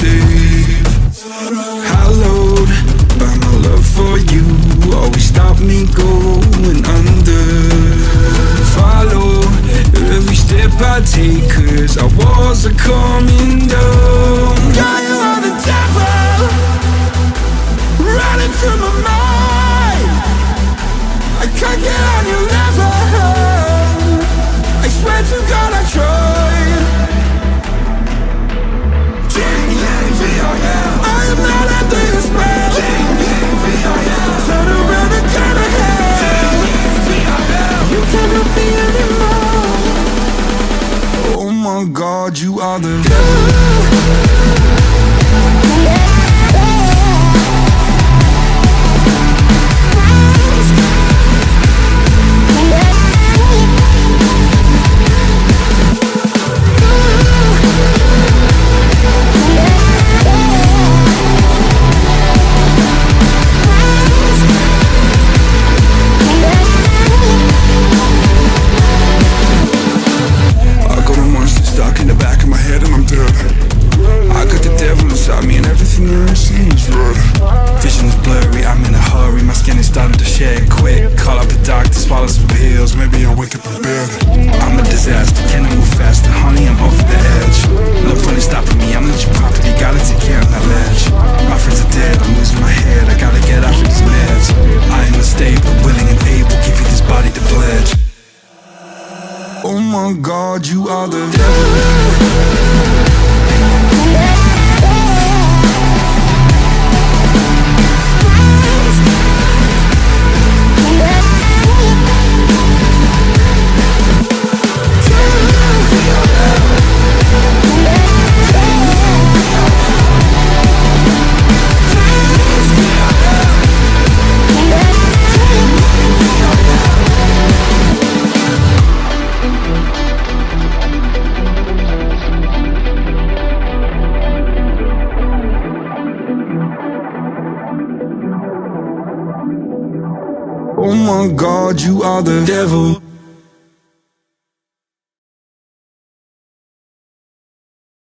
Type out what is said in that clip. safe, hallowed by my love for you. Always stop me going under. Follow every step I take, 'cause our walls are coming down. God, you are the devil running through my mind. I can't get on your level. I swear to God I tried. I am not a thing spell. Turn around and turn ahead. You can't help me anymore. Oh my God, you are the devil. Vision's blurry, I'm in a hurry. My skin is starting to shed quick. Call up the doctor, swallow some pills. Maybe I'll wake up in bed. I'm a disaster, can I move faster? Honey, I'm over the edge. No point in stopping me, I'm not your property. Gotta take care of my ledge. My friends are dead, I'm losing my head. I gotta get out of these meds. I am unstable, willing and able. Give you this body to pledge. Oh my God, you are the devil. Oh my God, you are the devil.